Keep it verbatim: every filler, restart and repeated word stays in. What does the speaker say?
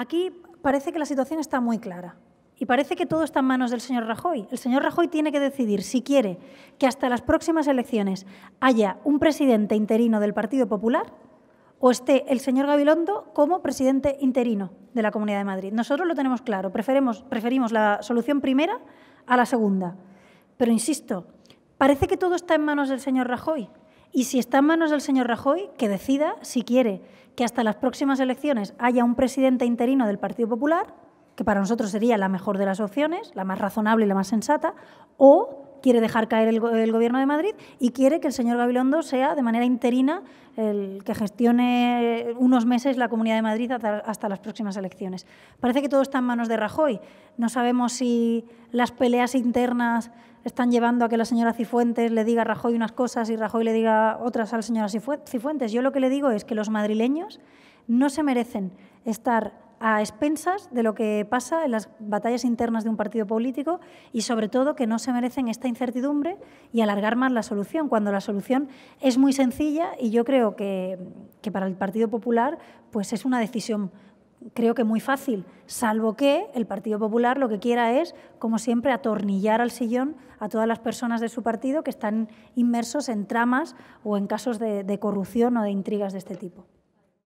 Aquí parece que la situación está muy clara y parece que todo está en manos del señor Rajoy. El señor Rajoy tiene que decidir si quiere que hasta las próximas elecciones haya un presidente interino del Partido Popular o esté el señor Gabilondo como presidente interino de la Comunidad de Madrid. Nosotros lo tenemos claro, preferimos, preferimos la solución primera a la segunda. Pero, insisto, parece que todo está en manos del señor Rajoy. Y si está en manos del señor Rajoy, que decida si quiere que hasta las próximas elecciones haya un presidente interino del Partido Popular, que para nosotros sería la mejor de las opciones, la más razonable y la más sensata, o quiere dejar caer el, el Gobierno de Madrid y quiere que el señor Gabilondo sea de manera interina el que gestione unos meses la Comunidad de Madrid hasta, hasta las próximas elecciones. Parece que todo está en manos de Rajoy. No sabemos si las peleas internas están llevando a que la señora Cifuentes le diga a Rajoy unas cosas y Rajoy le diga otras a la señora Cifuentes. Yo lo que le digo es que los madrileños no se merecen estar a expensas de lo que pasa en las batallas internas de un partido político y, sobre todo, que no se merecen esta incertidumbre y alargar más la solución, cuando la solución es muy sencilla y yo creo que, que para el Partido Popular pues es una decisión, creo que muy fácil, salvo que el Partido Popular lo que quiera es, como siempre, atornillar al sillón a todas las personas de su partido que están inmersos en tramas o en casos de, de corrupción o de intrigas de este tipo.